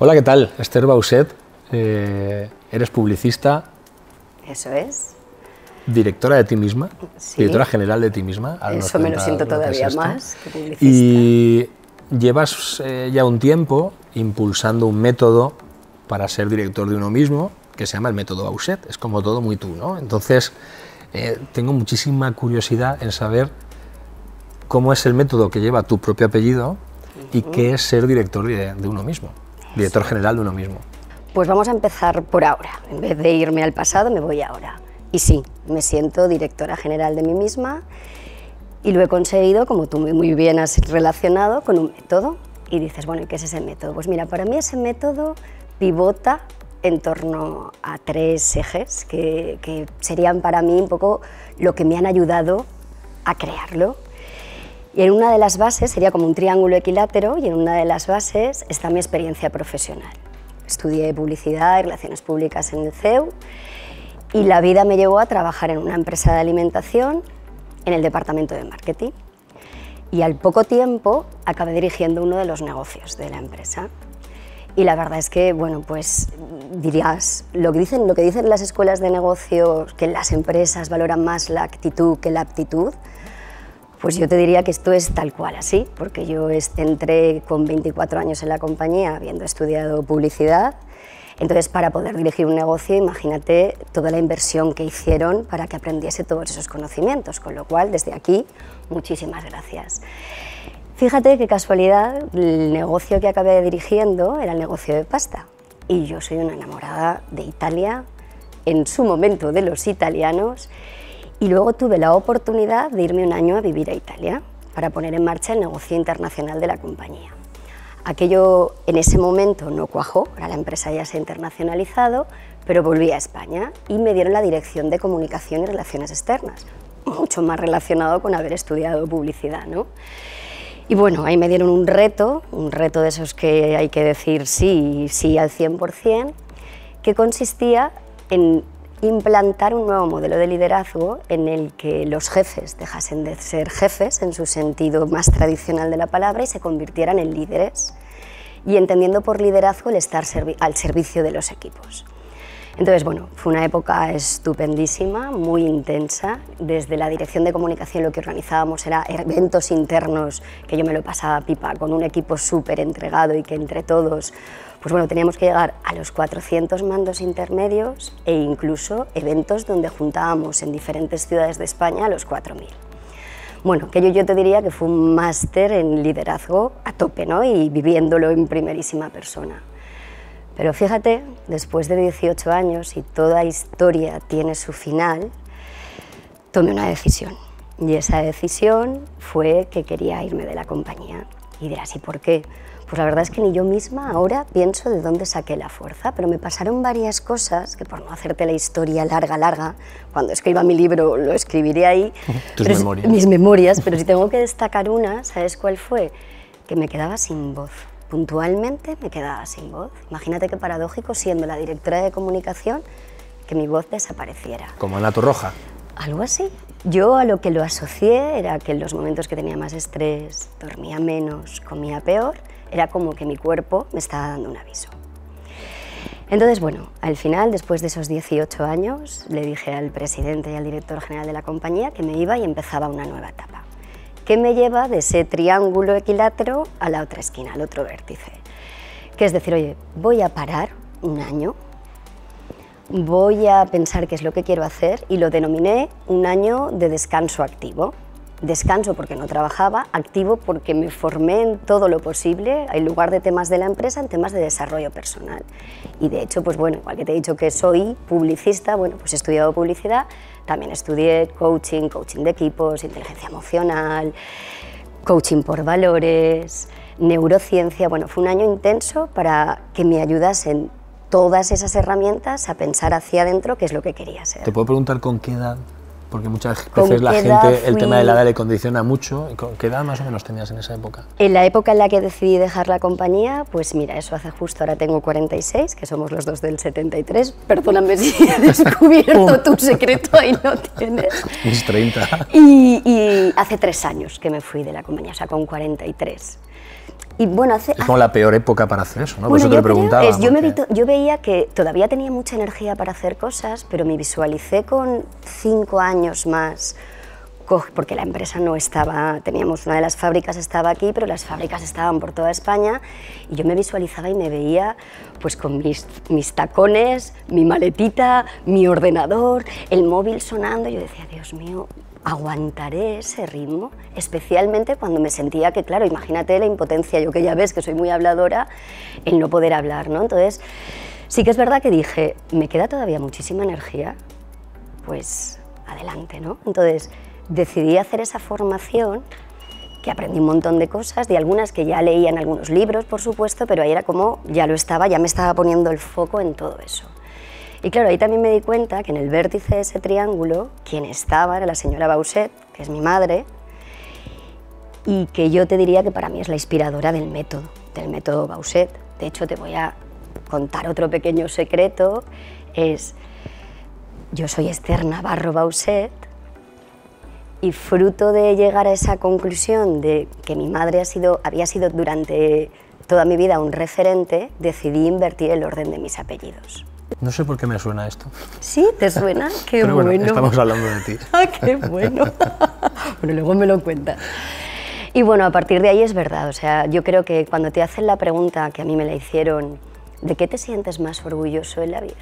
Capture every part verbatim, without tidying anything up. Hola, ¿qué tal? Esther Bauset, eh, eres publicista. Eso es. Directora de ti misma, sí. Directora general de ti misma. Eso me lo siento todavía más que publicista. Y llevas eh, ya un tiempo impulsando un método para ser director de uno mismo, que se llama el método Bauset. Es como todo muy tú, ¿no? Entonces, eh, tengo muchísima curiosidad en saber cómo es el método que lleva tu propio apellido y qué es ser director de, de uno mismo, director general de uno mismo. Pues vamos a empezar por ahora. En vez de irme al pasado, me voy ahora. Y sí, me siento directora general de mí misma y lo he conseguido, como tú muy bien has relacionado, con un método. Y dices, bueno, ¿y qué es ese método? Pues mira, para mí ese método pivota en torno a tres ejes que, que serían para mí un poco lo que me han ayudado a crearlo. Y en una de las bases sería como un triángulo equilátero y en una de las bases está mi experiencia profesional. Estudié publicidad y relaciones públicas en el C E U y la vida me llevó a trabajar en una empresa de alimentación en el departamento de marketing. Y al poco tiempo acabé dirigiendo uno de los negocios de la empresa. Y la verdad es que, bueno, pues dirías, lo que dicen, lo que dicen las escuelas de negocios, que las empresas valoran más la actitud que la aptitud, pues yo te diría que esto es tal cual así, porque yo entré con veinticuatro años en la compañía habiendo estudiado publicidad. Entonces, para poder dirigir un negocio, imagínate toda la inversión que hicieron para que aprendiese todos esos conocimientos, con lo cual, desde aquí, muchísimas gracias. Fíjate qué casualidad, el negocio que acabé dirigiendo era el negocio de pasta. Y yo soy una enamorada de Italia, en su momento de los italianos, y luego tuve la oportunidad de irme un año a vivir a Italia para poner en marcha el negocio internacional de la compañía. Aquello en ese momento no cuajó, ahora la empresa ya se ha internacionalizado, pero volví a España y me dieron la dirección de comunicación y relaciones externas, mucho más relacionado con haber estudiado publicidad, ¿no? Y bueno, ahí me dieron un reto, un reto de esos que hay que decir sí y sí al cien por cien, que consistía en implantar un nuevo modelo de liderazgo en el que los jefes dejasen de ser jefes en su sentido más tradicional de la palabra y se convirtieran en líderes, y entendiendo por liderazgo el estar servi- al servicio de los equipos. Entonces, bueno, fue una época estupendísima, muy intensa. Desde la dirección de comunicación lo que organizábamos era eventos internos, que yo me lo pasaba pipa, con un equipo súper entregado y que entre todos, pues bueno, teníamos que llegar a los cuatrocientos mandos intermedios e incluso eventos donde juntábamos en diferentes ciudades de España a los cuatro mil. Bueno, que yo, yo te diría que fue un máster en liderazgo a tope, ¿no? Y viviéndolo en primerísima persona. Pero fíjate, después de dieciocho años y toda historia tiene su final, tomé una decisión. Y esa decisión fue que quería irme de la compañía. Y dirás, ¿y por qué? Pues la verdad es que ni yo misma ahora pienso de dónde saqué la fuerza, pero me pasaron varias cosas que, por no hacerte la historia larga, larga, cuando escriba mi libro lo escribiré ahí. Tus memorias. Es, mis memorias, pero si tengo que destacar una, ¿sabes cuál fue? Que me quedaba sin voz. Puntualmente me quedaba sin voz. Imagínate qué paradójico, siendo la directora de comunicación, que mi voz desapareciera. Como Ana Torroja. Algo así. Yo a lo que lo asocié era que en los momentos que tenía más estrés, dormía menos, comía peor, era como que mi cuerpo me estaba dando un aviso. Entonces, bueno, al final, después de esos dieciocho años, le dije al presidente y al director general de la compañía que me iba y empezaba una nueva etapa, que me lleva de ese triángulo equilátero a la otra esquina, al otro vértice. Que es decir, oye, voy a parar un año, voy a pensar qué es lo que quiero hacer, y lo denominé un año de descanso activo. Descanso porque no trabajaba, activo porque me formé en todo lo posible, en lugar de temas de la empresa, en temas de desarrollo personal. Y de hecho, pues bueno, igual que te he dicho que soy publicista, bueno, pues he estudiado publicidad, también estudié coaching, coaching de equipos, inteligencia emocional, coaching por valores, neurociencia. Bueno, fue un año intenso para que me ayudasen todas esas herramientas a pensar hacia adentro qué es lo que quería ser. ¿Te puedo preguntar con qué edad? Porque muchas veces la gente, fui... el tema de la edad le condiciona mucho. ¿Qué edad más o menos tenías en esa época? En la época en la que decidí dejar la compañía, pues mira, eso hace justo, ahora tengo cuarenta y seis, que somos los dos del setenta y tres. Perdóname si he descubierto tu secreto, ahí lo tienes. Mis treinta. Y, y hace tres años que me fui de la compañía, o sea, con cuarenta y tres. Y bueno, hace, es como hace... la peor época para hacer eso, ¿no? Por bueno, eso te lo preguntaba. Es, yo, porque... me vi, yo veía que todavía tenía mucha energía para hacer cosas, pero me visualicé con cinco años más, porque la empresa no estaba, teníamos una de las fábricas estaba aquí, pero las fábricas estaban por toda España, y yo me visualizaba y me veía pues con mis, mis tacones, mi maletita, mi ordenador, el móvil sonando, y yo decía, Dios mío, ¿aguantaré ese ritmo? Especialmente cuando me sentía que, claro, imagínate la impotencia, yo que ya ves que soy muy habladora, el no poder hablar, ¿no? Entonces, sí que es verdad que dije, me queda todavía muchísima energía, pues adelante, ¿no? Entonces, decidí hacer esa formación, que aprendí un montón de cosas, de algunas que ya leía en algunos libros, por supuesto, pero ahí era como, ya lo estaba, ya me estaba poniendo el foco en todo eso. Y claro, ahí también me di cuenta que en el vértice de ese triángulo, quien estaba era la señora Bauset, que es mi madre, y que yo te diría que para mí es la inspiradora del método, del método Bauset. De hecho, te voy a contar otro pequeño secreto, es, yo soy Esther Navarro Bauset, y fruto de llegar a esa conclusión de que mi madre ha sido, había sido durante toda mi vida un referente, decidí invertir el orden de mis apellidos. No sé por qué me suena esto. ¿Sí? ¿Te suena? ¡Qué pero bueno! bueno! Estamos hablando de ti. ¡Ah, qué bueno! Bueno, luego me lo cuentas. Y bueno, a partir de ahí es verdad. O sea, yo creo que cuando te hacen la pregunta, que a mí me la hicieron, ¿de qué te sientes más orgulloso en la vida?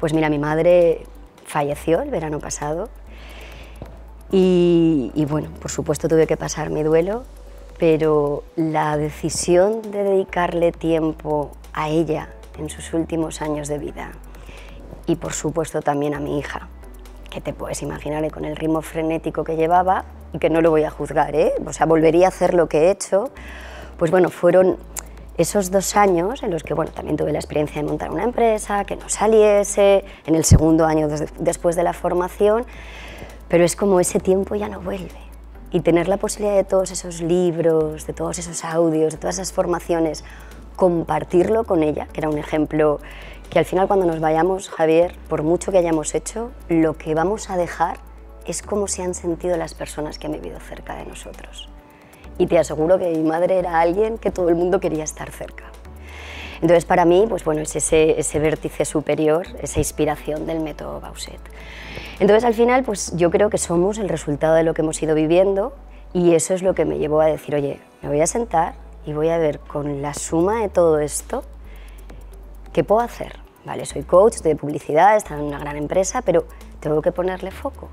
Pues mira, mi madre falleció el verano pasado. Y, y bueno, por supuesto tuve que pasar mi duelo, pero la decisión de dedicarle tiempo a ella en sus últimos años de vida y por supuesto también a mi hija, que te puedes imaginar con el ritmo frenético que llevaba, y que no lo voy a juzgar, ¿eh? O sea, volvería a hacer lo que he hecho, pues bueno, fueron esos dos años en los que bueno, también tuve la experiencia de montar una empresa, que no saliese, en el segundo año después de la formación, pero es como ese tiempo ya no vuelve. Y tener la posibilidad de todos esos libros, de todos esos audios, de todas esas formaciones, compartirlo con ella, que era un ejemplo que al final cuando nos vayamos, Javier, por mucho que hayamos hecho, lo que vamos a dejar es cómo se han sentido las personas que han vivido cerca de nosotros. Y te aseguro que mi madre era alguien que todo el mundo quería estar cerca. Entonces para mí, pues bueno, es ese, ese vértice superior, esa inspiración del método Bauset. Entonces al final, pues yo creo que somos el resultado de lo que hemos ido viviendo, y eso es lo que me llevó a decir, oye, me voy a sentar y voy a ver con la suma de todo esto, ¿qué puedo hacer? Vale, soy coach, estoy de publicidad, estoy en una gran empresa, pero tengo que ponerle foco.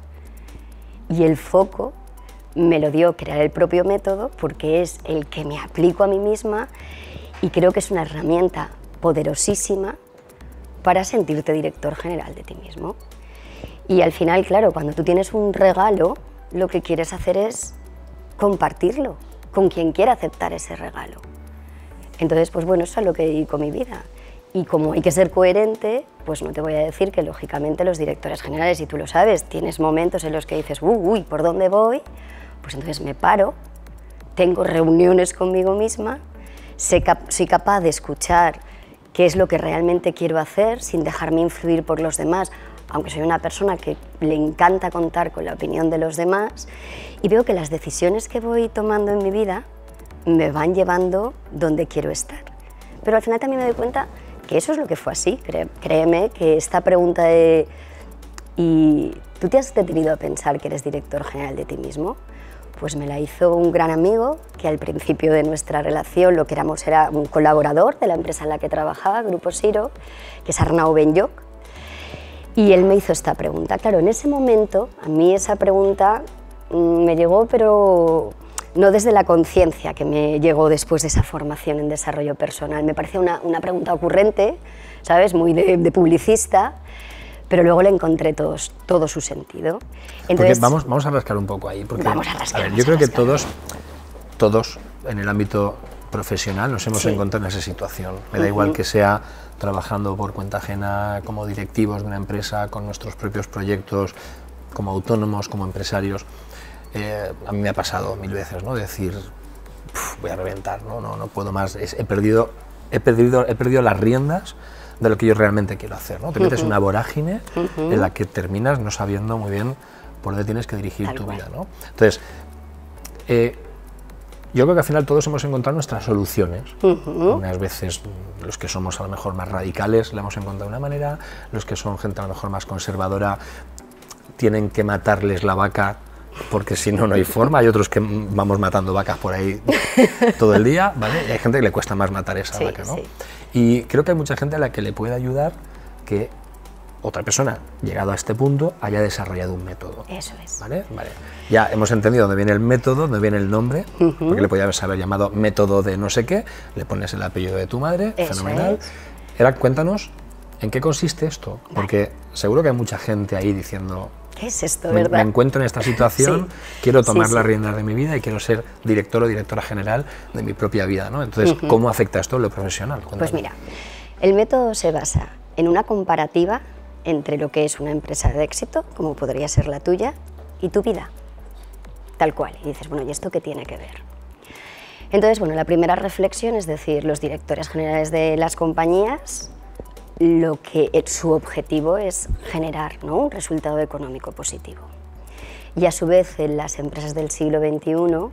Y el foco me lo dio crear el propio método, porque es el que me aplico a mí misma. Y creo que es una herramienta poderosísima para sentirte director general de ti mismo. Y al final, claro, cuando tú tienes un regalo, lo que quieres hacer es compartirlo con quien quiera aceptar ese regalo. Entonces, pues bueno, eso es lo que dedico mi vida. Y como hay que ser coherente, pues no te voy a decir que lógicamente los directores generales, y tú lo sabes, tienes momentos en los que dices, uy, ¿por dónde voy? Pues entonces me paro, tengo reuniones conmigo misma, soy capaz de escuchar qué es lo que realmente quiero hacer sin dejarme influir por los demás, aunque soy una persona que le encanta contar con la opinión de los demás, y veo que las decisiones que voy tomando en mi vida me van llevando donde quiero estar. Pero al final también me doy cuenta que eso es lo que fue así. Créeme que esta pregunta de ¿y tú te has detenido a pensar que eres director general de ti mismo? Pues me la hizo un gran amigo, que al principio de nuestra relación lo que éramos era un colaborador de la empresa en la que trabajaba, Grupo Siro, que es Arnau Benyok, y él me hizo esta pregunta. Claro, en ese momento a mí esa pregunta me llegó, pero no desde la conciencia que me llegó después de esa formación en desarrollo personal. Me parecía una, una pregunta ocurrente, ¿sabes? Muy de, de publicista, pero luego le encontré todos, todo su sentido. Entonces, vamos, vamos a rascar un poco ahí. Porque, vamos a rascar, a ver, yo creo que todos, todos en el ámbito profesional nos hemos sí. encontrado en esa situación. Me da uh-huh. igual que sea trabajando por cuenta ajena, como directivos de una empresa, con nuestros propios proyectos, como autónomos, como empresarios. Eh, a mí me ha pasado mil veces, ¿no? Decir, voy a reventar, ¿no? No, no puedo más, es, he, perdido, he, perdido, he perdido las riendas de lo que yo realmente quiero hacer, ¿no? Te metes uh-huh. una vorágine uh-huh. en la que terminas no sabiendo muy bien por dónde tienes que dirigir Tal tu cual. vida, ¿no? Entonces, eh, Yo creo que al final todos hemos encontrado nuestras soluciones. Uh-huh. Unas veces los que somos a lo mejor más radicales le hemos encontrado de una manera, los que son gente a lo mejor más conservadora tienen que matarles la vaca porque si no, no hay forma. Hay otros que vamos matando vacas por ahí todo el día, ¿vale? Y hay gente que le cuesta más matar esa sí, vaca, ¿no? Sí. Y creo que hay mucha gente a la que le puede ayudar que otra persona, llegado a este punto, haya desarrollado un método. Eso es. ¿Vale? Vale. Ya hemos entendido dónde viene el método, dónde viene el nombre, uh-huh. porque le podías haber llamado método de no sé qué, le pones el apellido de tu madre, eso fenomenal. Era, cuéntanos, ¿en qué consiste esto? Porque vale. seguro que hay mucha gente ahí diciendo... ¿Qué es esto, me, verdad? Me encuentro en esta situación, sí. quiero tomar sí, sí. las riendas de mi vida y quiero ser director o directora general de mi propia vida, ¿no? Entonces, uh-huh. ¿cómo afecta esto en lo profesional? Cuéntame. Pues mira, el método se basa en una comparativa entre lo que es una empresa de éxito, como podría ser la tuya, y tu vida, tal cual. Y dices, bueno, ¿y esto qué tiene que ver? Entonces, bueno, la primera reflexión es decir, los directores generales de las compañías, lo que su objetivo es generar, ¿no?, un resultado económico positivo. Y a su vez, en las empresas del siglo veintiuno,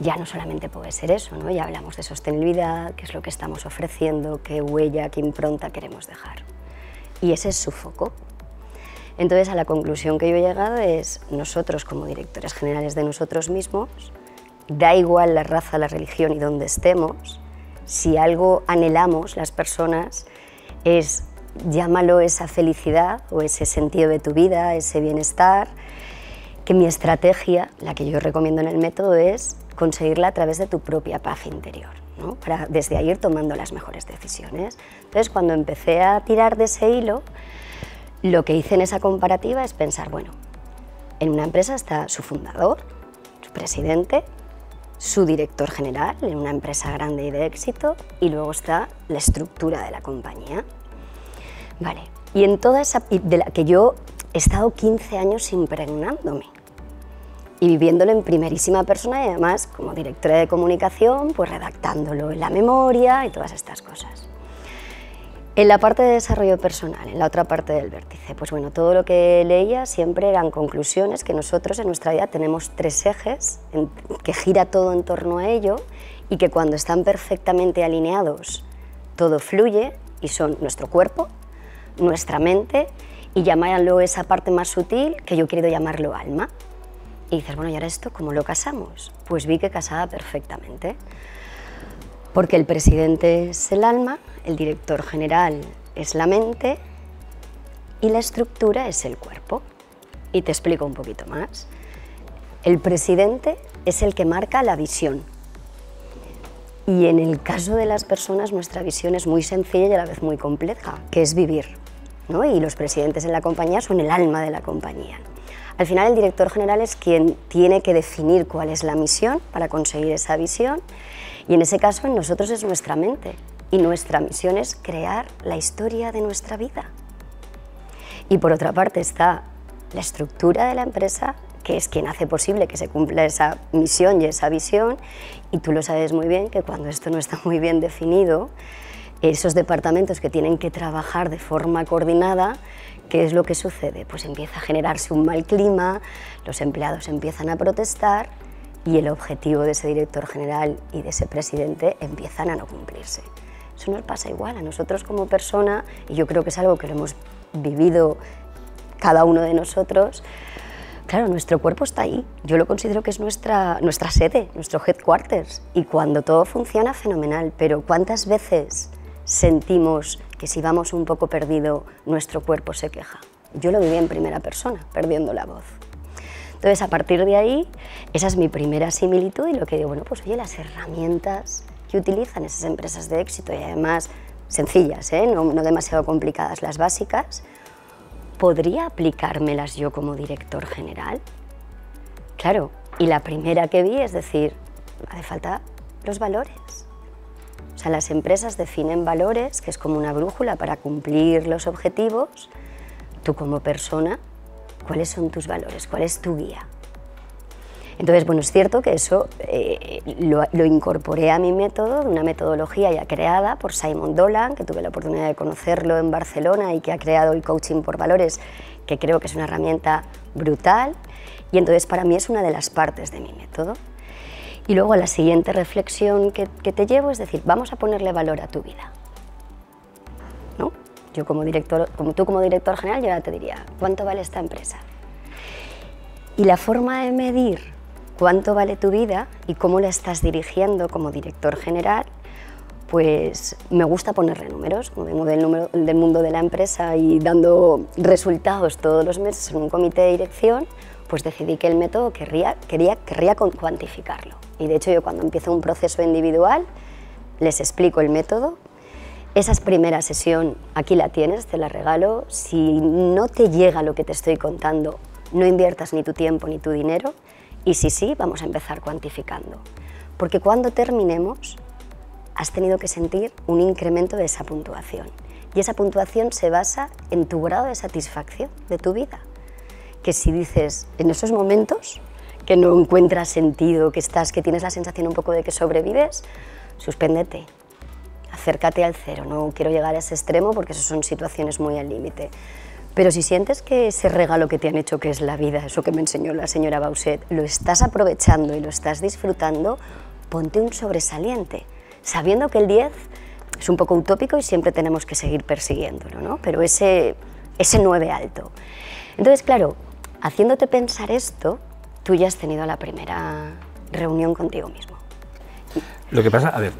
ya no solamente puede ser eso, ¿no? Ya hablamos de sostenibilidad, qué es lo que estamos ofreciendo, qué huella, qué impronta queremos dejar. Y ese es su foco. Entonces, a la conclusión que yo he llegado es, nosotros como directores generales de nosotros mismos, da igual la raza, la religión y dónde estemos, si algo anhelamos las personas es, llámalo esa felicidad o ese sentido de tu vida, ese bienestar, que mi estrategia, la que yo recomiendo en el método, es conseguirla a través de tu propia paz interior, ¿no? Para desde ahí ir tomando las mejores decisiones. Entonces, cuando empecé a tirar de ese hilo, lo que hice en esa comparativa es pensar, bueno, en una empresa está su fundador, su presidente, su director general, en una empresa grande y de éxito, y luego está la estructura de la compañía. Vale, y en toda esa, de la que yo he estado quince años impregnándome y viviéndolo en primerísima persona y además como directora de comunicación, pues redactándolo en la memoria y todas estas cosas. En la parte de desarrollo personal, en la otra parte del vértice, pues bueno, todo lo que leía siempre eran conclusiones que nosotros en nuestra vida tenemos tres ejes en, que gira todo en torno a ello y que cuando están perfectamente alineados todo fluye y son nuestro cuerpo, nuestra mente y llamarlo esa parte más sutil que yo he querido llamarlo alma. Y dices, bueno, ¿y ahora esto cómo lo casamos? Pues vi que casaba perfectamente. Porque el presidente es el alma, el director general es la mente y la estructura es el cuerpo. Y te explico un poquito más. El presidente es el que marca la visión. Y en el caso de las personas, nuestra visión es muy sencilla y a la vez muy compleja, que es vivir, ¿no? Y los presidentes en la compañía son el alma de la compañía. Al final, el director general es quien tiene que definir cuál es la misión para conseguir esa visión y en ese caso en nosotros es nuestra mente y nuestra misión es crear la historia de nuestra vida. Y por otra parte está la estructura de la empresa, que es quien hace posible que se cumpla esa misión y esa visión, y tú lo sabes muy bien que cuando esto no está muy bien definido, esos departamentos que tienen que trabajar de forma coordinada, ¿qué es lo que sucede? Pues empieza a generarse un mal clima, los empleados empiezan a protestar y el objetivo de ese director general y de ese presidente empiezan a no cumplirse. Eso nos pasa igual a nosotros como persona, y yo creo que es algo que lo hemos vivido cada uno de nosotros. Claro, nuestro cuerpo está ahí, yo lo considero que es nuestra, nuestra sede, nuestro headquarters, y cuando todo funciona, fenomenal, pero ¿cuántas veces sentimos que si vamos un poco perdido, nuestro cuerpo se queja? Yo lo viví en primera persona, perdiendo la voz. Entonces, a partir de ahí, esa es mi primera similitud y lo que digo, bueno, pues oye, las herramientas que utilizan esas empresas de éxito y además sencillas, ¿eh? no, no demasiado complicadas, las básicas, ¿podría aplicármelas yo como director general? Claro, y la primera que vi es decir, hace falta los valores. O sea, las empresas definen valores, que es como una brújula para cumplir los objetivos. Tú como persona, ¿cuáles son tus valores? ¿Cuál es tu guía? Entonces, bueno, es cierto que eso eh, lo, lo incorporé a mi método, una metodología ya creada por Simon Dolan, que tuve la oportunidad de conocerlo en Barcelona y que ha creado el coaching por valores, que creo que es una herramienta brutal. Y entonces para mí es una de las partes de mi método. Y luego la siguiente reflexión que, que te llevo es decir, vamos a ponerle valor a tu vida, ¿no? Yo como director, como tú como director general, yo ahora te diría, ¿cuánto vale esta empresa? Y la forma de medir cuánto vale tu vida y cómo la estás dirigiendo como director general, pues me gusta ponerle números, como vengo del, número, del mundo de la empresa y dando resultados todos los meses en un comité de dirección, pues decidí que el método querría, quería, querría cuantificarlo. Y de hecho yo cuando empiezo un proceso individual les explico el método. Esa primera sesión aquí la tienes, te la regalo. Si no te llega lo que te estoy contando, no inviertas ni tu tiempo ni tu dinero. Y si sí, vamos a empezar cuantificando. Porque cuando terminemos, has tenido que sentir un incremento de esa puntuación. Y esa puntuación se basa en tu grado de satisfacción de tu vida. Que si dices, en esos momentos, que no encuentras sentido, que, estás, que tienes la sensación un poco de que sobrevives, suspéndete, acércate al cero. No quiero llegar a ese extremo porque esas son situaciones muy al límite. Pero si sientes que ese regalo que te han hecho, que es la vida, eso que me enseñó la señora Bauset, lo estás aprovechando y lo estás disfrutando, ponte un sobresaliente. Sabiendo que el diez es un poco utópico y siempre tenemos que seguir persiguiéndolo, ¿no? Pero ese, ese nueve alto. Entonces, claro, haciéndote pensar esto, tú ya has tenido la primera reunión contigo mismo. Lo que pasa, a ver...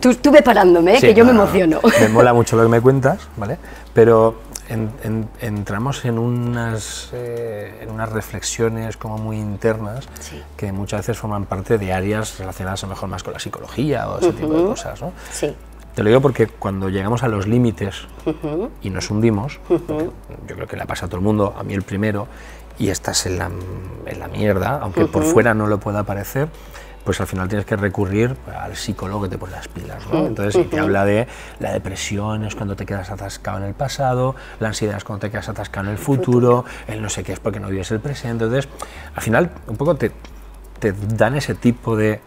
Tú, tú ve parándome, ¿eh? Sí, que yo no, me emociono. No, no. Me mola mucho lo que me cuentas, ¿vale? Pero en, en, entramos en unas, eh, en unas reflexiones como muy internas, sí, que muchas veces forman parte de áreas relacionadas a lo mejor más con la psicología o ese uh-huh. tipo de cosas, ¿no? Sí. Te lo digo porque cuando llegamos a los límites uh-huh. y nos hundimos, uh-huh. yo creo que le pasa a todo el mundo, a mí el primero, y estás en la, en la mierda, aunque uh-huh. por fuera no lo pueda parecer, pues al final tienes que recurrir al psicólogo que te pone las pilas, ¿no? Entonces, uh-huh. te habla de la depresión, es cuando te quedas atascado en el pasado, la ansiedad es cuando te quedas atascado en el futuro, el no sé qué es porque no vives el presente. Entonces, al final, un poco te, te dan ese tipo de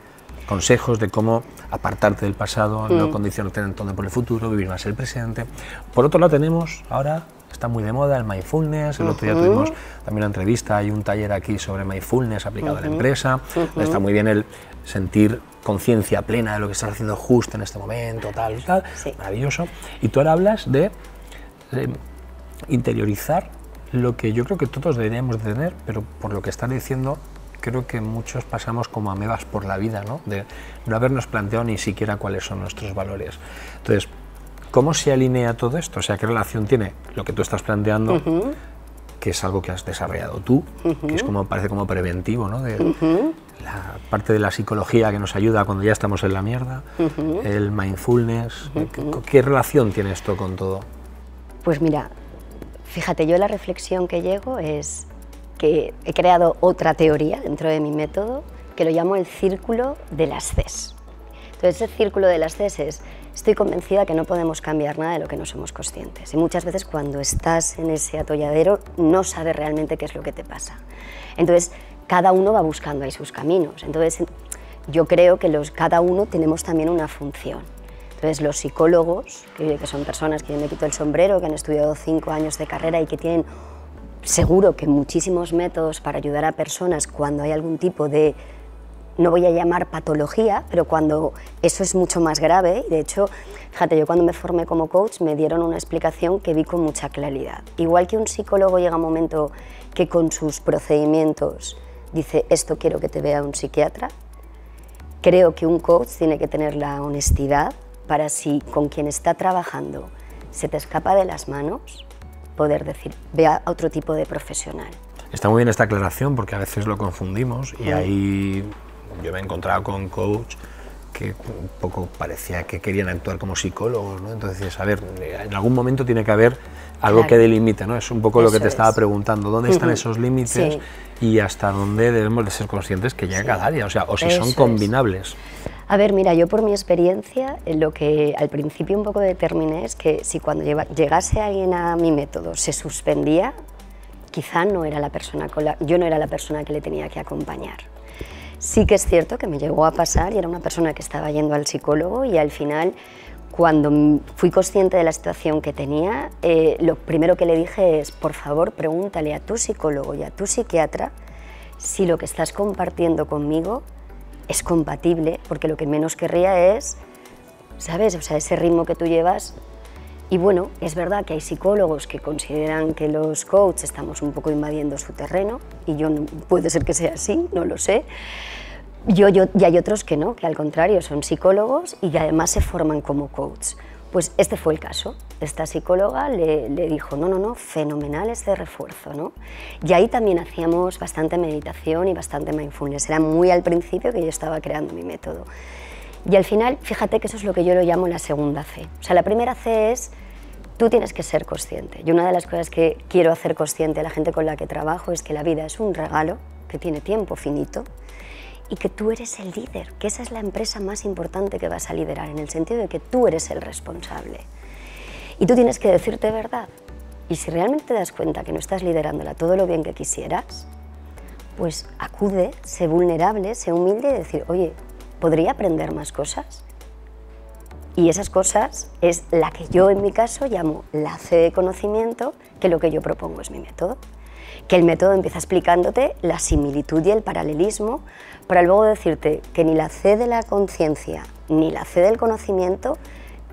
consejos de cómo apartarte del pasado, mm. no condicionarte entonces por el futuro, vivir más el presente. Por otro lado, tenemos ahora, está muy de moda el mindfulness, el uh-huh. otro día tuvimos también una entrevista y un taller aquí sobre mindfulness aplicado uh-huh. a la empresa, uh-huh. está muy bien el sentir conciencia plena de lo que estás haciendo justo en este momento, tal, tal, sí. maravilloso. Y tú ahora hablas de, de interiorizar lo que yo creo que todos deberíamos tener, pero por lo que estás diciendo, creo que muchos pasamos como amebas por la vida, ¿no? De no habernos planteado ni siquiera cuáles son nuestros valores. Entonces, ¿cómo se alinea todo esto? O sea, ¿qué relación tiene lo que tú estás planteando, uh-huh. que es algo que has desarrollado tú, uh-huh. que es como, parece como preventivo, ¿no? De uh-huh. la parte de la psicología que nos ayuda cuando ya estamos en la mierda, uh-huh. el mindfulness, uh-huh. ¿qué, qué relación tiene esto con todo? Pues mira, fíjate, yo la reflexión que llego es que he creado otra teoría dentro de mi método que lo llamo el círculo de las Cs. Entonces, ese círculo de las Cs es, estoy convencida que no podemos cambiar nada de lo que no somos conscientes. Y muchas veces cuando estás en ese atolladero no sabes realmente qué es lo que te pasa. Entonces, cada uno va buscando ahí sus caminos. Entonces, yo creo que los, cada uno tenemos también una función. Entonces, los psicólogos, que, que son personas que yo me quito el sombrero, que han estudiado cinco años de carrera y que tienen seguro que muchísimos métodos para ayudar a personas cuando hay algún tipo de, no voy a llamar patología, pero cuando eso es mucho más grave. De hecho, fíjate, yo cuando me formé como coach me dieron una explicación que vi con mucha claridad. Igual que un psicólogo llega un momento que con sus procedimientos dice, esto quiero que te vea un psiquiatra, creo que un coach tiene que tener la honestidad para si con quien está trabajando se te escapa de las manos, poder decir, ve a otro tipo de profesional. Está muy bien esta aclaración porque a veces lo confundimos y ahí... Yo me he encontrado con coach que un poco parecía que querían actuar como psicólogos, ¿no? Entonces, a ver, en algún momento tiene que haber algo claro. que delimite, ¿no? Es un poco Eso lo que te es. estaba preguntando, ¿dónde uh-huh. están esos límites sí. y hasta dónde debemos de ser conscientes que llega sí. cada área? O sea, o si Eso son combinables. Es. A ver, mira, yo por mi experiencia, lo que al principio un poco determiné es que si cuando llegase alguien a mi método se suspendía, quizá no era la persona con la, yo no era la persona que le tenía que acompañar. Sí que es cierto que me llegó a pasar y era una persona que estaba yendo al psicólogo y al final, cuando fui consciente de la situación que tenía, eh, lo primero que le dije es, por favor, pregúntale a tu psicólogo y a tu psiquiatra si lo que estás compartiendo conmigo es compatible, porque lo que menos querría es, ¿sabes? O sea, ese ritmo que tú llevas. Y bueno, es verdad que hay psicólogos que consideran que los coaches estamos un poco invadiendo su terreno, y yo no, puede ser que sea así, no lo sé. Yo, yo, y hay otros que no, que al contrario, son psicólogos y que además se forman como coach. Pues este fue el caso. Esta psicóloga le, le dijo, no, no, no, fenomenal este refuerzo, ¿no? Y ahí también hacíamos bastante meditación y bastante mindfulness. Era muy al principio que yo estaba creando mi método. Y al final, fíjate que eso es lo que yo lo llamo la segunda C. O sea, la primera C es, tú tienes que ser consciente. Y una de las cosas que quiero hacer consciente a la gente con la que trabajo es que la vida es un regalo que tiene tiempo finito y que tú eres el líder, que esa es la empresa más importante que vas a liderar, en el sentido de que tú eres el responsable. Y tú tienes que decirte verdad. Y si realmente te das cuenta que no estás liderándola todo lo bien que quisieras, pues acude, sé vulnerable, sé humilde y decir, oye, ¿podría aprender más cosas? Y esas cosas es la que yo, en mi caso, llamo la C de conocimiento, que lo que yo propongo es mi método. Que el método empieza explicándote la similitud y el paralelismo, para luego decirte que ni la C de la conciencia ni la C del conocimiento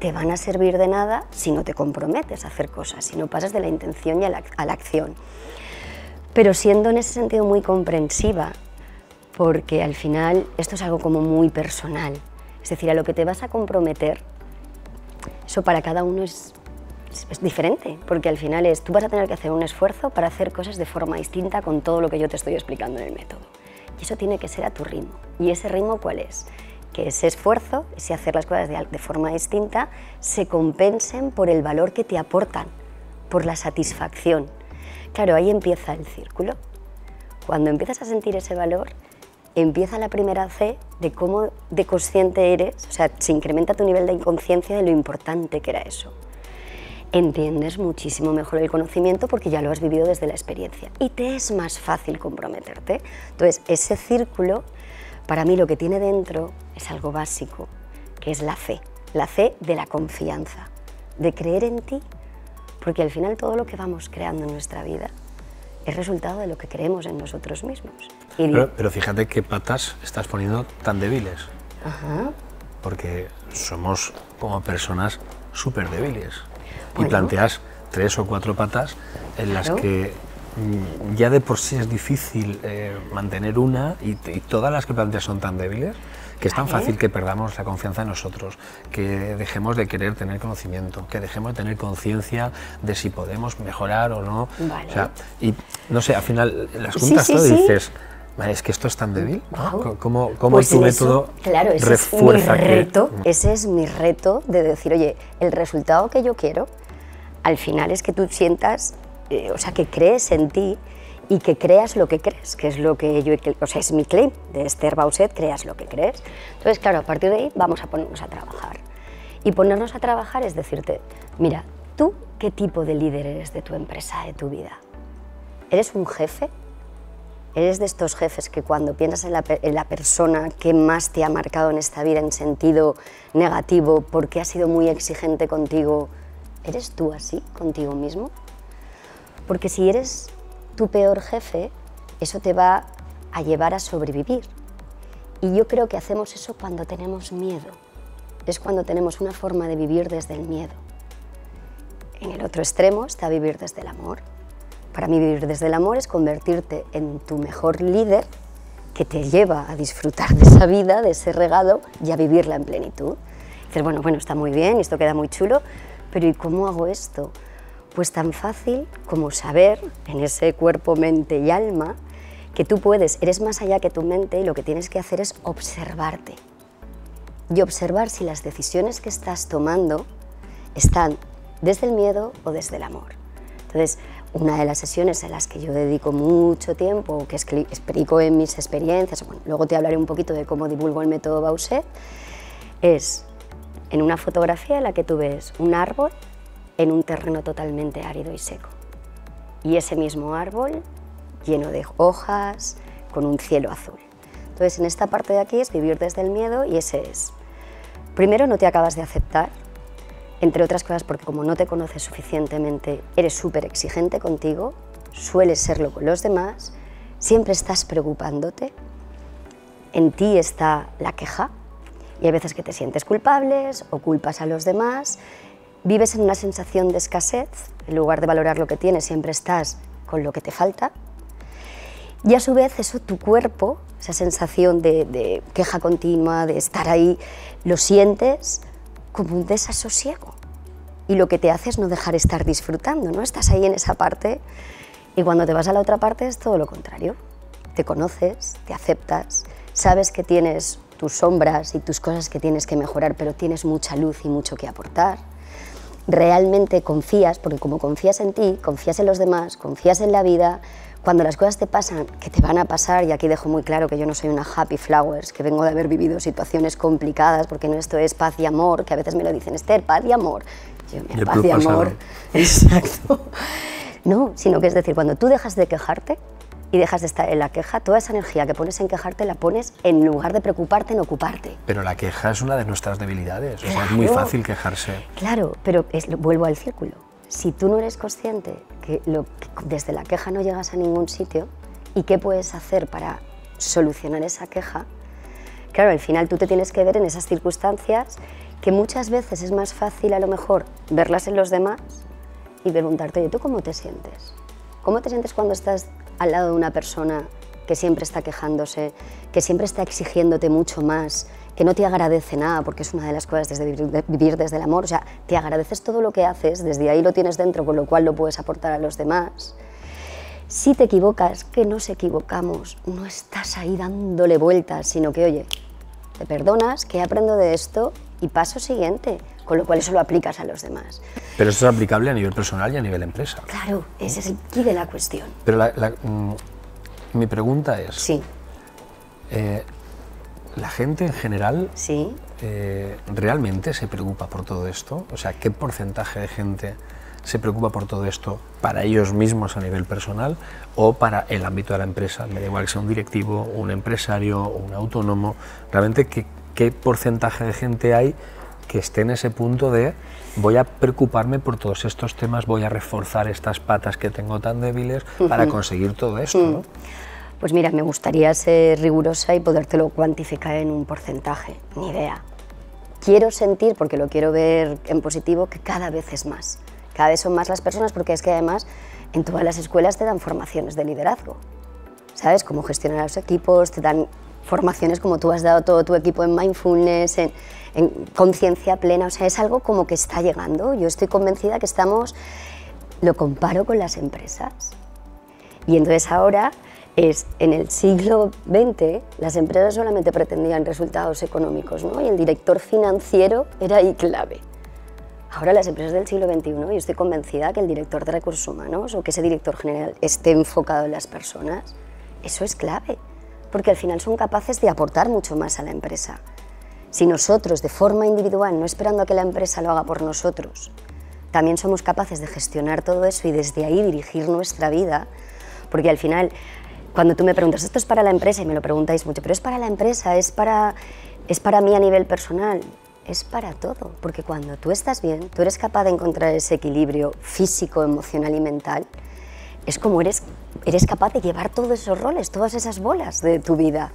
te van a servir de nada si no te comprometes a hacer cosas, si no pasas de la intención y a la, a la acción. Pero siendo en ese sentido muy comprensiva, porque al final esto es algo como muy personal, es decir, a lo que te vas a comprometer, eso para cada uno es, es diferente, porque al final es, tú vas a tener que hacer un esfuerzo para hacer cosas de forma distinta con todo lo que yo te estoy explicando en el método. Y eso tiene que ser a tu ritmo. ¿Y ese ritmo cuál es? Que ese esfuerzo, ese hacer las cosas de, de forma distinta, se compensen por el valor que te aportan, por la satisfacción. Claro, ahí empieza el círculo. Cuando empiezas a sentir ese valor, empieza la primera C de cómo de consciente eres, o sea, se incrementa tu nivel de inconsciencia de lo importante que era eso. Entiendes muchísimo mejor el conocimiento porque ya lo has vivido desde la experiencia y te es más fácil comprometerte. Entonces, ese círculo, para mí lo que tiene dentro es algo básico, que es la C, la C de la confianza, de creer en ti, porque al final todo lo que vamos creando en nuestra vida es resultado de lo que creemos en nosotros mismos. Y pero, pero fíjate qué patas estás poniendo tan débiles. Ajá. Porque somos como personas súper débiles. Bueno. Y planteas tres o cuatro patas en claro. Las que ya de por sí es difícil eh, mantener una y, y todas las que planteas son tan débiles que es tan fácil que perdamos la confianza en nosotros, que dejemos de querer tener conocimiento, que dejemos de tener conciencia de si podemos mejorar o no. Vale. O sea, y no sé, al final las juntas sí, sí, todo sí. Dices, es que esto es tan débil, wow. ¿no? ¿Cómo, cómo pues tu método claro, ese refuerza es mi reto, que... Ese es mi reto de decir, oye, el resultado que yo quiero al final es que tú sientas, eh, o sea, que crees en ti y que creas lo que crees, que es lo que yo, o sea, es mi claim de Esther Bauset, creas lo que crees. Entonces, claro, a partir de ahí vamos a ponernos a trabajar. Y ponernos a trabajar es decirte, mira, tú, ¿qué tipo de líder eres de tu empresa, de tu vida? ¿Eres un jefe? ¿Eres de estos jefes que cuando piensas en la, en la persona que más te ha marcado en esta vida en sentido negativo, porque ha sido muy exigente contigo, ¿eres tú así contigo mismo? Porque si eres tu peor jefe, eso te va a llevar a sobrevivir. Y yo creo que hacemos eso cuando tenemos miedo. Es cuando tenemos una forma de vivir desde el miedo. En el otro extremo está vivir desde el amor. Para mí vivir desde el amor es convertirte en tu mejor líder que te lleva a disfrutar de esa vida, de ese regalo y a vivirla en plenitud. Dices, bueno, bueno, está muy bien, esto queda muy chulo, pero ¿y cómo hago esto? Pues tan fácil como saber, en ese cuerpo, mente y alma, que tú puedes, eres más allá que tu mente y lo que tienes que hacer es observarte. Y observar si las decisiones que estás tomando están desde el miedo o desde el amor. Entonces, una de las sesiones en las que yo dedico mucho tiempo, que explico en mis experiencias, bueno, luego te hablaré un poquito de cómo divulgo el método Bauset, es en una fotografía en la que tú ves un árbol en un terreno totalmente árido y seco. Y ese mismo árbol lleno de hojas, con un cielo azul. Entonces, en esta parte de aquí es vivir desde el miedo y ese es. Primero, no te acabas de aceptar, entre otras cosas porque como no te conoces suficientemente, eres súper exigente contigo, sueles serlo con los demás, siempre estás preocupándote, en ti está la queja, y hay veces que te sientes culpables o culpas a los demás, vives en una sensación de escasez, en lugar de valorar lo que tienes, siempre estás con lo que te falta, y a su vez eso tu cuerpo, esa sensación de, de queja continua, de estar ahí, lo sientes como un desasosiego, y lo que te hace es no dejar estar disfrutando, ¿no? Estás ahí en esa parte, y cuando te vas a la otra parte es todo lo contrario, te conoces, te aceptas, sabes que tienes tus sombras y tus cosas que tienes que mejorar, pero tienes mucha luz y mucho que aportar. Realmente confías, porque como confías en ti, confías en los demás, confías en la vida, cuando las cosas te pasan, que te van a pasar, y aquí dejo muy claro que yo no soy una happy flowers, que vengo de haber vivido situaciones complicadas, porque no esto es paz y amor, que a veces me lo dicen, Esther, paz y amor. Yo, mira, paz y amor. Exacto. No, sino que es decir, cuando tú dejas de quejarte, y dejas de estar en la queja, toda esa energía que pones en quejarte la pones en lugar de preocuparte en ocuparte. Pero la queja es una de nuestras debilidades, claro, o sea, es muy fácil quejarse. Claro, pero es, vuelvo al círculo. Si tú no eres consciente que, lo, que desde la queja no llegas a ningún sitio y qué puedes hacer para solucionar esa queja, claro, al final tú te tienes que ver en esas circunstancias que muchas veces es más fácil a lo mejor verlas en los demás y preguntarte, oye, ¿tú cómo te sientes? ¿Cómo te sientes cuando estás al lado de una persona que siempre está quejándose, que siempre está exigiéndote mucho más, que no te agradece nada, porque es una de las cosas desde vivir, de, vivir desde el amor, o sea, te agradeces todo lo que haces, desde ahí lo tienes dentro, con lo cual lo puedes aportar a los demás? Si te equivocas, que nos equivocamos, no estás ahí dándole vueltas, sino que, oye, te perdonas, que aprendo de esto y paso siguiente, con lo cual eso lo aplicas a los demás. Pero esto es aplicable a nivel personal y a nivel empresa. Claro, ese es el quid de la cuestión. Pero la, la, mm, mi pregunta es, sí. eh, ¿la gente en general sí. eh, realmente se preocupa por todo esto? O sea, ¿qué porcentaje de gente se preocupa por todo esto para ellos mismos a nivel personal o para el ámbito de la empresa? Me da igual que sea un directivo, un empresario, un autónomo. Realmente, ¿qué, qué porcentaje de gente hay que esté en ese punto de voy a preocuparme por todos estos temas, voy a reforzar estas patas que tengo tan débiles para uh-huh. conseguir todo esto, uh-huh. ¿no? Pues mira, me gustaría ser rigurosa y podértelo cuantificar en un porcentaje, ni idea. Quiero sentir, porque lo quiero ver en positivo, que cada vez es más. Cada vez son más las personas, porque es que además en todas las escuelas te dan formaciones de liderazgo, ¿sabes? Cómo gestionar a los equipos, te dan formaciones como tú has dado todo tu equipo en mindfulness, en, en conciencia plena, o sea, es algo como que está llegando. Yo estoy convencida que estamos, lo comparo con las empresas. Y entonces ahora es, en el siglo veinte, las empresas solamente pretendían resultados económicos, ¿no? Y el director financiero era ahí clave. Ahora las empresas del siglo veintiuno, yo estoy convencida que el director de recursos humanos o que ese director general esté enfocado en las personas, eso es clave. Porque al final son capaces de aportar mucho más a la empresa. Si nosotros, de forma individual, no esperando a que la empresa lo haga por nosotros, también somos capaces de gestionar todo eso y desde ahí dirigir nuestra vida, porque al final, cuando tú me preguntas, esto es para la empresa, y me lo preguntáis mucho, pero es para la empresa, es para, es para mí a nivel personal, es para todo, porque cuando tú estás bien, tú eres capaz de encontrar ese equilibrio físico, emocional y mental, es como eres, eres capaz de llevar todos esos roles, todas esas bolas de tu vida,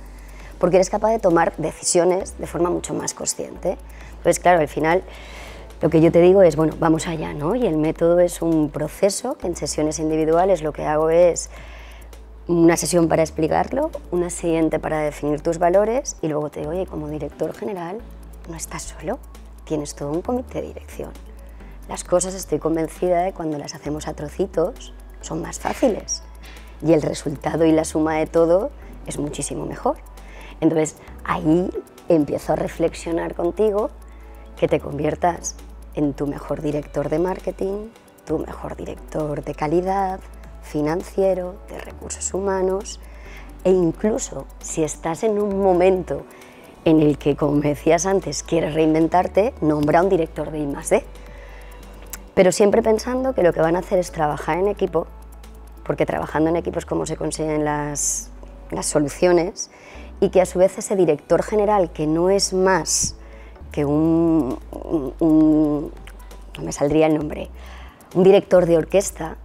porque eres capaz de tomar decisiones de forma mucho más consciente. Entonces, claro, al final, lo que yo te digo es, bueno, vamos allá, ¿no? Y el método es un proceso, en sesiones individuales lo que hago es una sesión para explicarlo, una siguiente para definir tus valores, y luego te digo, oye, como director general, no estás solo, tienes todo un comité de dirección. Las cosas, estoy convencida de cuando las hacemos a trocitos, son más fáciles, y el resultado y la suma de todo es muchísimo mejor. Entonces, ahí empiezo a reflexionar contigo que te conviertas en tu mejor director de marketing, tu mejor director de calidad, financiero, de recursos humanos, e incluso si estás en un momento en el que, como me decías antes, quieres reinventarte, nombra un director de I más D. Pero siempre pensando que lo que van a hacer es trabajar en equipo, porque trabajando en equipo es como se consiguen las, las soluciones, y que a su vez ese director general, que no es más que un, un, un... no me saldría el nombre, un director de orquesta,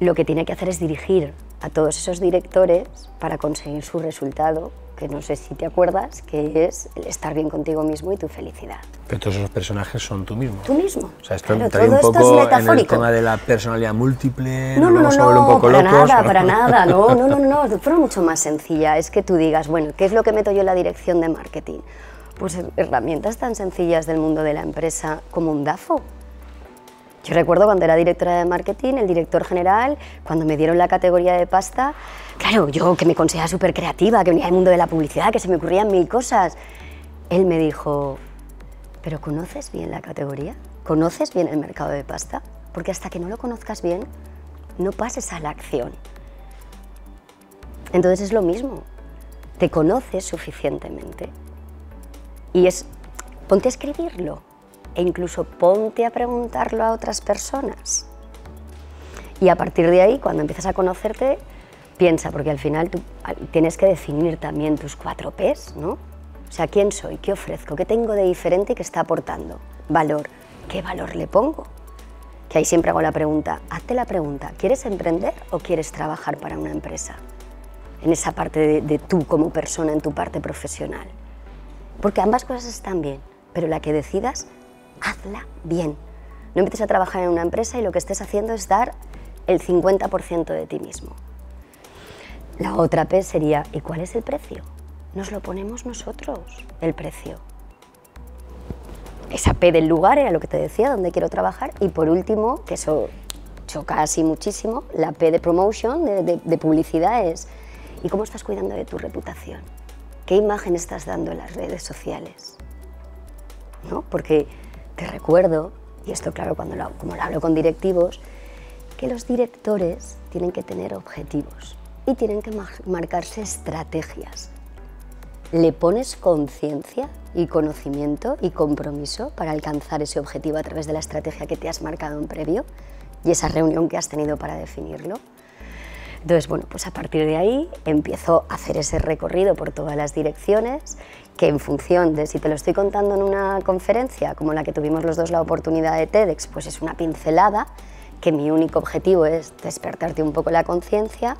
lo que tiene que hacer es dirigir a todos esos directores para conseguir su resultado, que no sé si te acuerdas, que es el estar bien contigo mismo y tu felicidad. Pero todos esos personajes son tú mismo. Tú mismo. O sea, esto, claro, trae un poco en el tema de la personalidad múltiple. No, no, no, no, un poco para locos, nada, para nada. No, no, no, no, no. Pero mucho más sencilla. Es que tú digas, bueno, ¿qué es lo que meto yo en la dirección de marketing? Pues herramientas tan sencillas del mundo de la empresa como un DAFO. Yo recuerdo cuando era directora de marketing, el director general, cuando me dieron la categoría de pasta, claro, yo que me consideraba súper creativa, que venía del mundo de la publicidad, que se me ocurrían mil cosas, él me dijo, ¿pero conoces bien la categoría? ¿Conoces bien el mercado de pasta? Porque hasta que no lo conozcas bien, no pases a la acción. Entonces es lo mismo, te conoces suficientemente y es, ponte a escribirlo. E incluso ponte a preguntarlo a otras personas. Y a partir de ahí, cuando empiezas a conocerte, piensa, porque al final tú tienes que definir también tus cuatro P's, ¿no? O sea, ¿quién soy? ¿Qué ofrezco? ¿Qué tengo de diferente y qué está aportando? Valor. ¿Qué valor le pongo? Que ahí siempre hago la pregunta, hazte la pregunta, ¿quieres emprender o quieres trabajar para una empresa? En esa parte de, de tú como persona, en tu parte profesional. Porque ambas cosas están bien, pero la que decidas, hazla bien. No empieces a trabajar en una empresa y lo que estés haciendo es dar el cincuenta por ciento de ti mismo. La otra P sería, ¿y cuál es el precio? Nos lo ponemos nosotros, el precio. Esa P del lugar era lo que te decía, donde quiero trabajar. Y por último, que eso choca así muchísimo, la P de promotion, de, de, de publicidad es, ¿y cómo estás cuidando de tu reputación? ¿Qué imagen estás dando en las redes sociales? ¿No? Porque te recuerdo, y esto claro, cuando lo, como lo hablo con directivos, que los directores tienen que tener objetivos y tienen que marcarse estrategias. Le pones conciencia y conocimiento y compromiso para alcanzar ese objetivo a través de la estrategia que te has marcado en previo y esa reunión que has tenido para definirlo. Entonces, bueno, pues a partir de ahí empiezo a hacer ese recorrido por todas las direcciones que en función de si te lo estoy contando en una conferencia, como la que tuvimos los dos la oportunidad de TEDx, pues es una pincelada, que mi único objetivo es despertarte un poco la conciencia.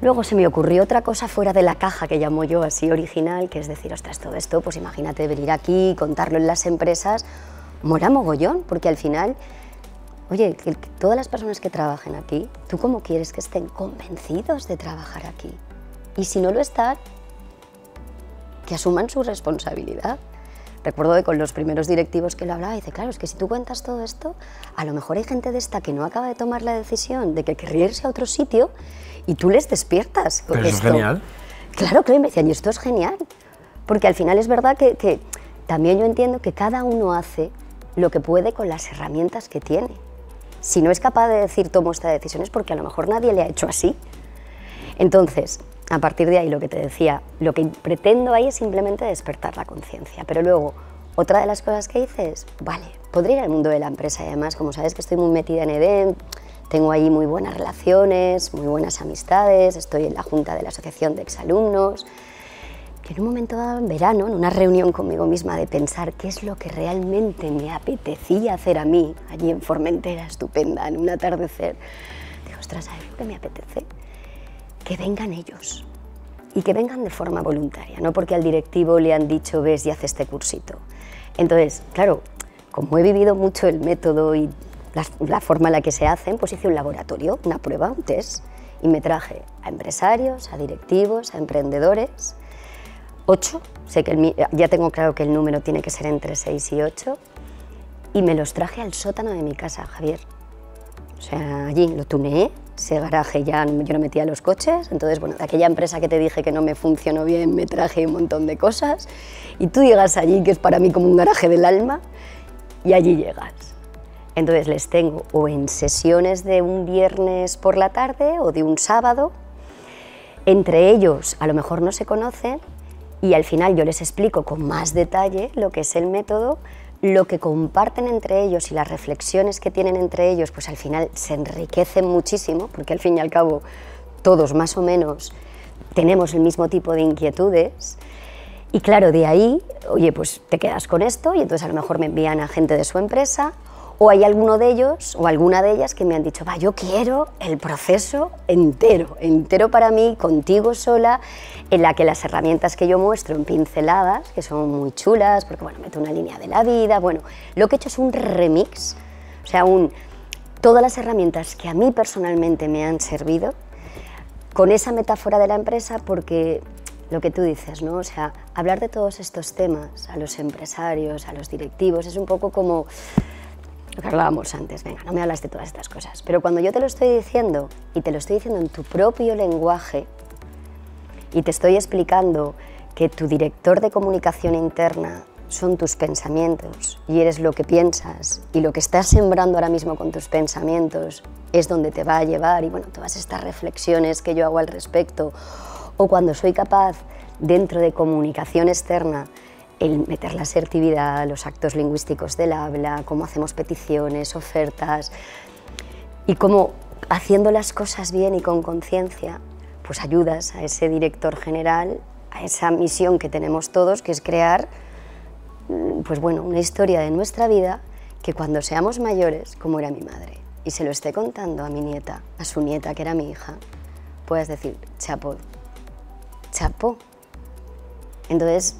Luego se me ocurrió otra cosa fuera de la caja, que llamo yo así original, que es decir, ostras, todo esto, pues imagínate venir aquí y contarlo en las empresas, mola mogollón, porque al final... Oye, que todas las personas que trabajen aquí, ¿tú cómo quieres que estén convencidos de trabajar aquí? Y si no lo están, que asuman su responsabilidad. Recuerdo que con los primeros directivos que lo hablaba, dice, claro, es que si tú cuentas todo esto, a lo mejor hay gente de esta que no acaba de tomar la decisión de que querría irse a otro sitio y tú les despiertas con esto. Pero eso es genial. Claro, claro, y me decían, y esto es genial. Porque al final es verdad que, que también yo entiendo que cada uno hace lo que puede con las herramientas que tiene. Si no es capaz de decir tomo esta decisión es porque a lo mejor nadie le ha hecho así. Entonces, a partir de ahí lo que te decía, lo que pretendo ahí es simplemente despertar la conciencia. Pero luego, otra de las cosas que hice es, vale, podría ir al mundo de la empresa y además, como sabes que estoy muy metida en EDEM, tengo ahí muy buenas relaciones, muy buenas amistades, estoy en la junta de la asociación de exalumnos. Y en un momento dado, en verano, en una reunión conmigo misma de pensar qué es lo que realmente me apetecía hacer a mí, allí en Formentera, estupenda, en un atardecer, digo, ostras, ¿sabes lo que me apetece? Que vengan ellos y que vengan de forma voluntaria, no porque al directivo le han dicho, ves y haz este cursito. Entonces, claro, como he vivido mucho el método y la, la forma en la que se hacen, pues hice un laboratorio, una prueba, un test, y me traje a empresarios, a directivos, a emprendedores, ocho, sé que el, ya tengo claro que el número tiene que ser entre seis y ocho, y me los traje al sótano de mi casa, Javier. O sea, allí lo tuneé, ese garaje ya yo no metía los coches, entonces, bueno, de aquella empresa que te dije que no me funcionó bien, me traje un montón de cosas, y tú llegas allí, que es para mí como un garaje del alma, y allí llegas. Entonces les tengo o en sesiones de un viernes por la tarde o de un sábado, entre ellos a lo mejor no se conocen, y al final yo les explico con más detalle lo que es el método, lo que comparten entre ellos y las reflexiones que tienen entre ellos, pues al final se enriquecen muchísimo, porque al fin y al cabo todos más o menos tenemos el mismo tipo de inquietudes. Y claro, de ahí, oye, pues te quedas con esto y entonces a lo mejor me envían a gente de su empresa O hay alguno de ellos o alguna de ellas que me han dicho, va, yo quiero el proceso entero, entero para mí, contigo sola, en la que las herramientas que yo muestro en pinceladas, que son muy chulas, porque bueno, meto una línea de la vida, bueno, lo que he hecho es un remix, o sea, un, todas las herramientas que a mí personalmente me han servido, con esa metáfora de la empresa, porque lo que tú dices, ¿no? O sea, hablar de todos estos temas a los empresarios, a los directivos, es un poco como lo que hablábamos antes, venga, no me hablas de todas estas cosas, pero cuando yo te lo estoy diciendo y te lo estoy diciendo en tu propio lenguaje y te estoy explicando que tu director de comunicación interna son tus pensamientos y eres lo que piensas y lo que estás sembrando ahora mismo con tus pensamientos es donde te va a llevar y bueno, todas estas reflexiones que yo hago al respecto, o cuando soy capaz dentro de comunicación externa el meter la asertividad, los actos lingüísticos del habla, cómo hacemos peticiones, ofertas y cómo haciendo las cosas bien y con conciencia, pues ayudas a ese director general, a esa misión que tenemos todos, que es crear, pues bueno, una historia de nuestra vida que cuando seamos mayores, como era mi madre, y se lo esté contando a mi nieta, a su nieta que era mi hija, puedes decir, chapo, chapo. Entonces,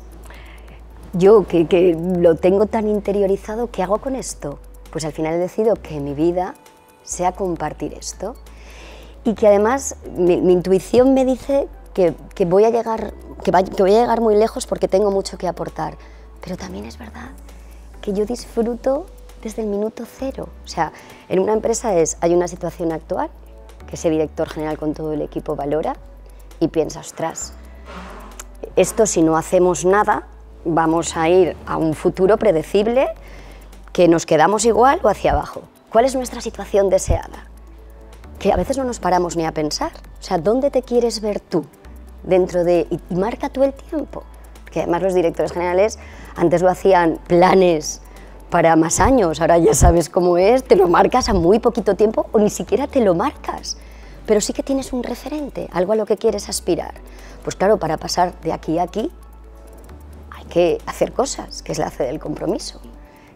yo que, que lo tengo tan interiorizado, ¿qué hago con esto? Pues al final he decidido que mi vida sea compartir esto y que además mi, mi intuición me dice que, que, voy a llegar, que, va, que voy a llegar muy lejos porque tengo mucho que aportar, pero también es verdad que yo disfruto desde el minuto cero. O sea, en una empresa es, hay una situación actual que ese director general con todo el equipo valora y piensa, ostras, esto si no hacemos nada, vamos a ir a un futuro predecible que nos quedamos igual o hacia abajo. ¿Cuál es nuestra situación deseada? Que a veces no nos paramos ni a pensar. O sea, ¿dónde te quieres ver tú dentro de...? Y marca tú el tiempo. Porque además los directores generales antes lo hacían planes para más años, ahora ya sabes cómo es, te lo marcas a muy poquito tiempo o ni siquiera te lo marcas. Pero sí que tienes un referente, algo a lo que quieres aspirar. Pues claro, para pasar de aquí a aquí, que hacer cosas, que es la C del compromiso.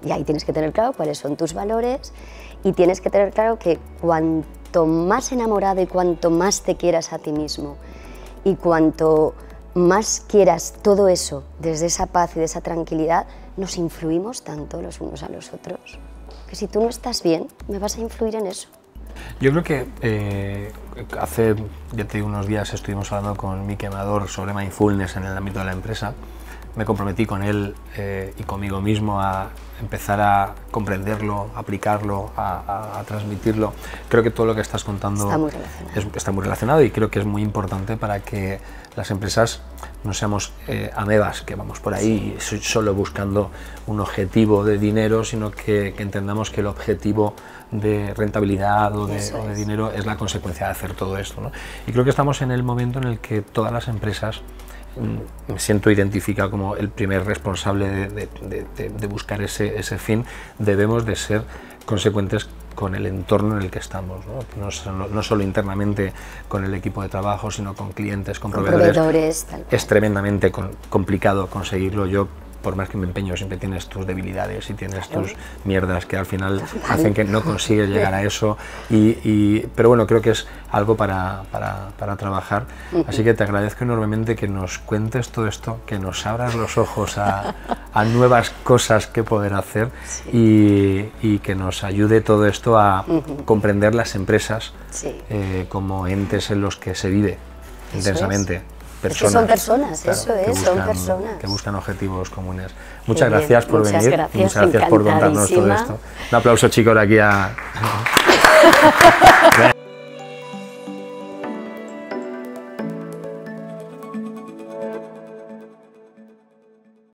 Y ahí tienes que tener claro cuáles son tus valores y tienes que tener claro que cuanto más enamorado y cuanto más te quieras a ti mismo y cuanto más quieras todo eso, desde esa paz y de esa tranquilidad, nos influimos tanto los unos a los otros, que si tú no estás bien, me vas a influir en eso. Yo creo que eh, hace, ya te digo, unos días estuvimos hablando con Miki Amador sobre mindfulness en el ámbito de la empresa. Me comprometí con él eh, y conmigo mismo a empezar a comprenderlo, a aplicarlo, a, a, a transmitirlo. Creo que todo lo que estás contando está muy, es, está muy relacionado y creo que es muy importante para que las empresas no seamos eh, amebas, que vamos por ahí sí. solo buscando un objetivo de dinero, sino que, que entendamos que el objetivo de rentabilidad o de, o de dinero es la consecuencia de hacer todo esto, ¿no? Y creo que estamos en el momento en el que todas las empresas, me siento identificado como el primer responsable de, de, de, de buscar ese, ese fin, debemos de ser consecuentes con el entorno en el que estamos, ¿no? No, no solo internamente con el equipo de trabajo, sino con clientes, con, con proveedores. proveedores Es tremendamente con, complicado conseguirlo. Yo, por más que me empeño, siempre tienes tus debilidades y tienes tus mierdas que al final hacen que no consigues llegar a eso. Y, y, pero bueno, creo que es algo para, para, para trabajar. Así que te agradezco enormemente que nos cuentes todo esto, que nos abras los ojos a, a nuevas cosas que poder hacer sí. y, y que nos ayude todo esto a comprender las empresas sí. eh, como entes en los que se vive intensamente. Personas, es que son personas, claro, eso es, buscan, son personas. Que buscan objetivos comunes. Muchas bien, gracias por muchas venir, gracias, muchas gracias por contarnos todo esto. Un aplauso, chicos, aquí a...